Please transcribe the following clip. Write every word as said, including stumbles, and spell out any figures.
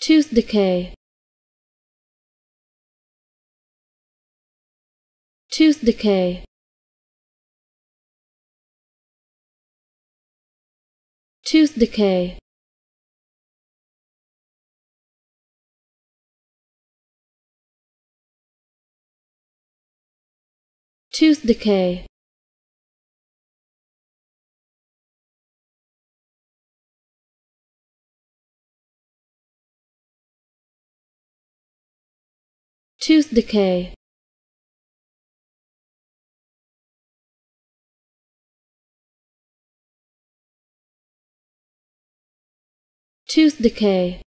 Tooth decay. Tooth decay. Tooth decay. Tooth decay. Tooth decay. Tooth decay.